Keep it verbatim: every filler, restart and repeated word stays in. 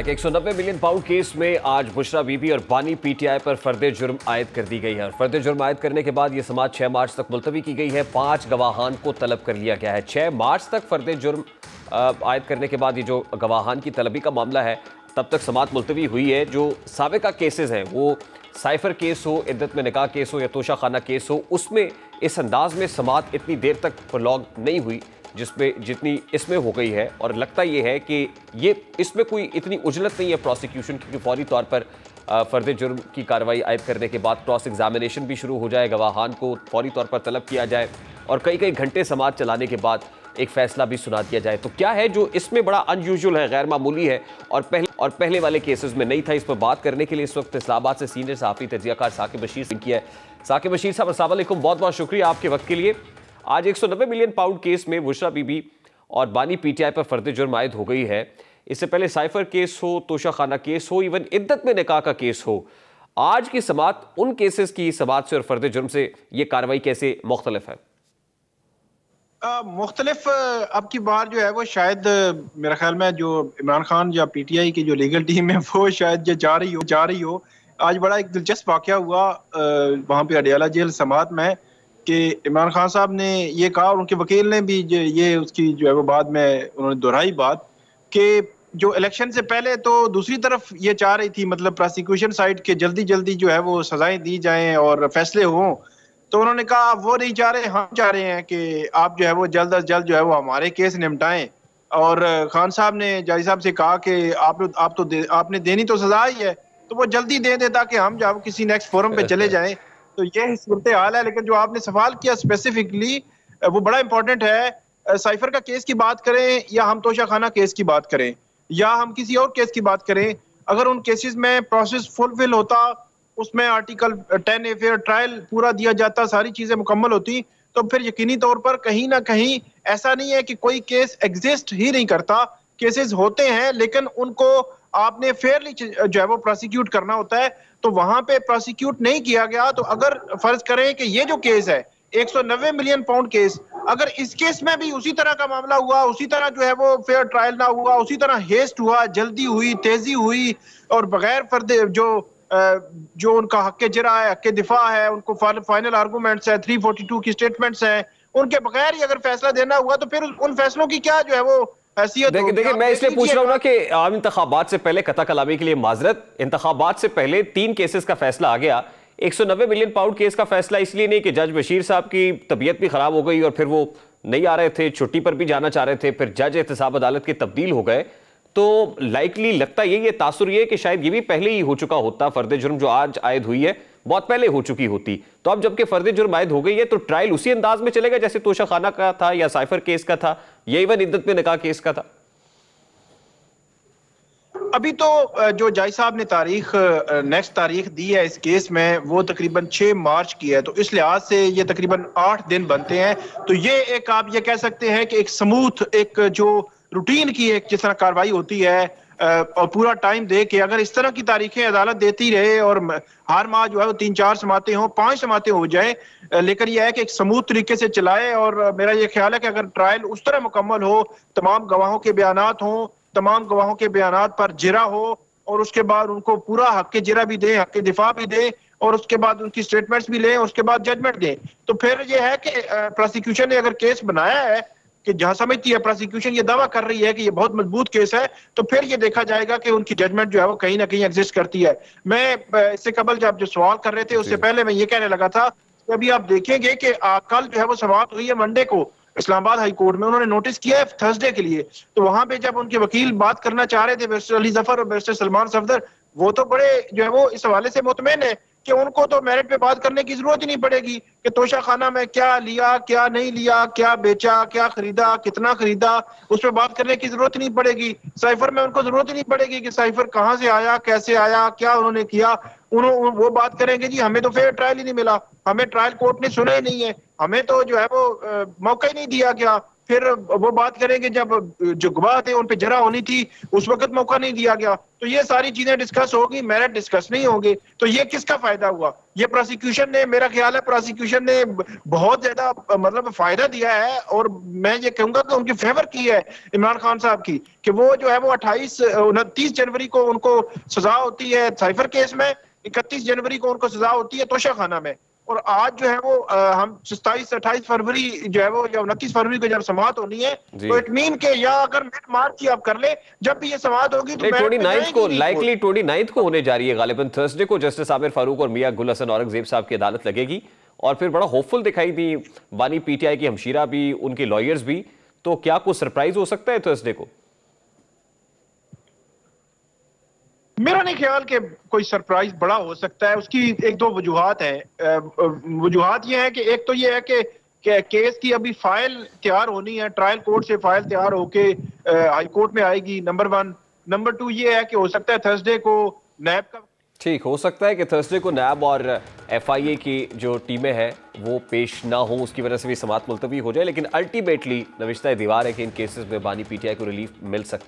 एक सौ नब्बे मिलियन पाउंड केस में आज बुशरा बीबी और बानी पीटीआई पर फर्द जुर्म आयद कर दी गई है और फर्द जुर्म आयद करने के बाद यह समाज छह मार्च तक मुलतवी की गई है। पांच गवाहान को तलब कर लिया गया है। छह मार्च तक फर्द जुर्म आयद करने के बाद ये जो गवाहान की तलबी का मामला है तब तक समात मुलतवी हुई है। जो साबिका केसेस हैं वो साइफर केस हो, इद्दत में निकाह केस हो या तोशाखाना केस हो, उसमें इस अंदाज में समात इतनी देर तक प्रलॉग नहीं हुई जिसमें जितनी इसमें हो गई है। और लगता ये है कि ये इसमें कोई इतनी उजलत नहीं है प्रोसिक्यूशन की, क्योंकि फौरी तौर पर फर्द जुर्म की कार्रवाई आयद करने के बाद क्रॉस एग्जामिनेशन भी शुरू हो जाए, गवाहान को फौरी तौर पर तलब किया जाए और कई कई घंटे समाज चलाने के बाद एक फैसला भी सुना दिया जाए। तो क्या है जो इसमें बड़ा अनयूजुअल है, गैर मामूली है और पहले और पहले वाले केसेस में नहीं था। इस पर बात करने के लिए इस वक्त इस्लामाबाद से सीनियर सहाफी तजियाकार साकिब बशीर से किया है। साकिब बशीर साहब, अस्सलाम वालेकुम, बहुत बहुत शुक्रिया आपके वक्त के लिए। आज एक सौ नब्बे मिलियन पाउंड केस में बुशरा बीबी और बानी पीटीआई पर फर्द जुर्म आयद हो गई है। इससे पहले साइफर केस हो, तोशाखाना केस हो, इवन इद्दत में निकाह का केस हो, आज की समात उन केसेस की समात से और फर्द जुर्म से ये कार्रवाई कैसे मुख्तलिफ है? आ, मुख्तलिफ अब की बार जो है वो शायद मेरा ख्याल में जो इमरान खान या पीटीआई की जो लीगल टीम है वो शायद जो जा रही हो जा रही हो आज बड़ा एक दिलचस्प वाकया हुआ वहाँ पे अडियाला जेल समात में कि इमरान खान साहब ने ये कहा और उनके वकील ने भी ये उसकी जो है वो बाद में उन्होंने दोहराई बात कि जो इलेक्शन से पहले तो दूसरी तरफ ये चाह रही थी, मतलब प्रोसिक्यूशन साइड के जल्दी जल्दी जो है वो सजाएं दी जाएं और फैसले हों, तो उन्होंने कहा आप वो नहीं चाह रहे, हम चाह रहे हैं कि आप जो है वो जल्द अज जल्द जो है वो हमारे केस निपटाएं। और खान साहब ने जज साहब से कहा कि आप आप तो दे, आपने देनी तो सजा ही है तो वो जल्दी दे दें ताकि हम जो किसी नेक्स्ट फोरम पे चले जाएं। तो ये सूरत हाल है। लेकिन जो आपने सवाल किया स्पेसिफिकली वो बड़ा इंपॉर्टेंट है। साइफर का केस की बात करें या हम तोशाखाना केस की बात करें या हम किसी और केस की बात करें, अगर उन केसेस में प्रोसेस फुलफिल होता, उसमें article ten A fair trial पूरा दिया जाता, सारी चीजें मुकम्मल होती, तो फिर यकीनी तौर पर कहीं ना कहीं ऐसा नहीं है कि कोई केस एग्जिस्ट ही नहीं करता। केसेस होते हैं लेकिन उनको आपने फेयरली जो है वो प्रोसिक्यूट करना होता है, तो वहां पे प्रोसिक्यूट नहीं किया गया। तो अगर फर्ज करें कि ये जो केस है एक सौ नब्बे मिलियन पाउंड केस, अगर इस केस में भी उसी तरह का मामला हुआ, उसी तरह जो है वो फेयर ट्रायल ना हुआ, उसी तरह हेस्ट हुआ, जल्दी हुई, तेजी हुई और बगैर फर्द जो जो उनका हक जरा है, हक दिफा है, उनको फाइनल आर्गूमेंट्स है, थ्री फोर्टी टू की स्टेटमेंट्स हैं, उनके बगैर ही अगर फैसला देना हुआ तो फिर उन फैसलों की क्या जो है वो देखिए देखिए मैं इसलिए पूछ रहा हूँ ना कि आम इंतखाबात से पहले कथा कलामी के लिए माजरत, इंतखाबात से पहले तीन केसेस का फैसला आ गया। एक सौ नब्बे मिलियन पाउंड केस का फैसला इसलिए नहीं कि जज बशीर साहब की तबीयत भी खराब हो गई और फिर वो नहीं आ रहे थे, छुट्टी पर भी जाना चाह रहे थे, फिर जज एहतसाब अदालत के तब्दील हो गए। तो लाइकली लगता यही है, तासुर ये कि शायद ये भी पहले ही हो चुका होता, फर्द जुर्म जो आज आयद हुई है बहुत पहले हो चुकी होती। तो अब जबकि फर्द जुर्म आयद हो गई है तो ट्रायल उसी अंदाज में चलेगा जैसे तोशाखाना का था या साइफर केस का था या इवन इद्दत में निकाह केस का था। अभी तो जो जज साहब ने तारीख नेक्स्ट तारीख दी है इस केस में वो तकरीबन छह मार्च की है, तो इस लिहाज से ये तकरीबन आठ दिन बनते हैं। तो ये एक आप ये कह सकते हैं कि एक स्मूथ एक जो रूटीन की एक जिस तरह कार्रवाई होती है और पूरा टाइम दे के अगर इस तरह की तारीखें अदालत देती रहे और हर माह जो है वो तीन चार समातें हों, पांच समातें हो जाए, लेकिन यह है कि एक समूथ तरीके से चलाए। और मेरा ये ख्याल है कि अगर ट्रायल उस तरह मुकम्मल हो, तमाम गवाहों के बयानात हों, तमाम गवाहों के बयानात पर जिरा हो और उसके बाद उनको पूरा हक के जिरा भी दें, हक के दिफा भी दें और उसके बाद उनकी स्टेटमेंट्स भी लें, उसके बाद जजमेंट दें। तो फिर यह है कि प्रोसिक्यूशन ने अगर केस बनाया है कि जहां समझती है प्रोसिक्यूशन ये दावा कर रही है कि ये बहुत मजबूत केस है, तो फिर ये देखा जाएगा कि उनकी जजमेंट जो है वो कहीं ना कहीं एग्जिस्ट करती है। मैं इससे कबल जब जो सवाल कर रहे थे उससे पहले मैं ये कहने लगा था कि अभी आप देखेंगे कि कल जो है वो समाप्त हुई है मंडे को इस्लामाबाद हाई कोर्ट में, उन्होंने नोटिस किया है थर्सडे के लिए। तो वहां पे जब उनके वकील बात करना चाह रहे थे बैरिस्टर अली जफर और बैरिस्टर सलमान सफदर, वो तो बड़े जो है वो इस हवाले से मुतमईन है कि उनको तो मेरिट पे बात करने की जरूरत ही नहीं पड़ेगी कि तोशाखाना में क्या लिया, क्या नहीं लिया, क्या बेचा, क्या खरीदा, कितना खरीदा, उस पर बात करने की जरूरत नहीं पड़ेगी। साइफर में उनको जरूरत ही नहीं पड़ेगी कि साइफर कहाँ से आया, कैसे आया, क्या उन्होंने किया। उन्होंने वो बात करेंगे जी हमें तो फेयर ट्रायल ही नहीं मिला, हमें ट्रायल कोर्ट ने सुना ही नहीं है, हमें तो जो है वो मौका ही नहीं दिया गया, फिर वो बात करें कि जब जो गवाह थे उन पे जरा होनी थी, उस वक्त मौका नहीं दिया गया, तो ये सारी चीजें डिस्कस होगी, मेरिट डिस्कस नहीं होंगे, तो ये किसका फायदा हुआ? ये प्रोसिक्यूशन ने, मेरा ख्याल है प्रोसिक्यूशन ने बहुत ज्यादा मतलब फायदा दिया है, और मैं ये कहूंगा कि उनकी फेवर की है इमरान खान साहब की, कि वो जो है वो अट्ठाईस उनतीस जनवरी को उनको सजा होती है साइफर केस में, इकतीस जनवरी को उनको सजा होती है तोशाखाना में, और आज जो है वो आ, हम सताईस अट्ठाईस फरवरी जो है वो या उनतीस फरवरी को जब समाप्त होनी है, तो इट मीन के या अगर मिड मार्च की आप कर ले, जब भी ये समाप्त होगी तो उनतीस को लाइकली उनतीस को होने जा रही है गालिबन, थर्सडे को जस्टिस आमिर फारूक और मियां गुल हसन औरंगजेब साहब की अदालत लगेगी, और फिर बड़ा होपफुल दिखाई दी बानी पीटीआई की हमशीरा भी, उनके लॉयर्स भी, तो क्या कुछ सरप्राइज हो सकता है थर्सडे को? मेरा नहीं ख्याल कि कोई सरप्राइज बड़ा हो सकता है, उसकी एक दो वजूहत है। वजूहत ये है कि एक तो ये है कि के, केस की अभी फाइल तैयार होनी है, ट्रायल कोर्ट से फाइल तैयार होके हाई कोर्ट में आएगी, नंबर वन। नंबर टू ये है कि हो सकता है थर्सडे को नैब का, ठीक हो सकता है कि थर्सडे को नैब और एफ आई ए की जो टीमें हैं वो पेश ना हो, उसकी वजह से भी समाअत मुलतवी हो जाए, लेकिन अल्टीमेटली नविश्ता दीवार है कि इन केसेस में बानी पी टी आई को रिलीफ मिल सकता है।